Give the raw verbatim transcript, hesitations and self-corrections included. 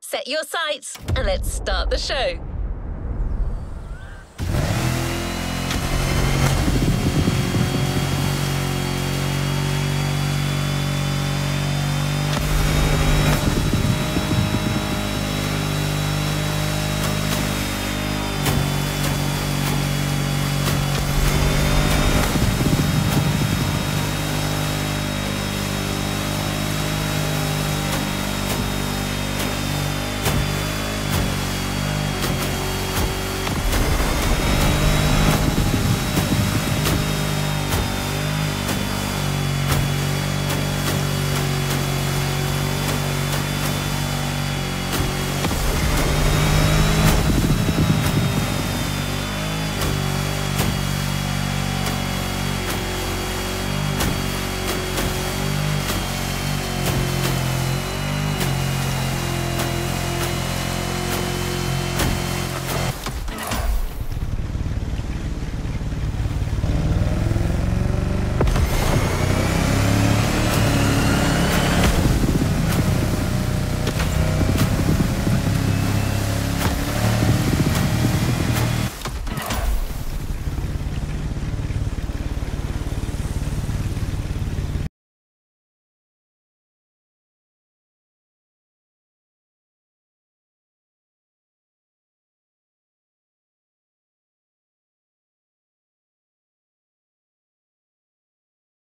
Set your sights and let's start the show.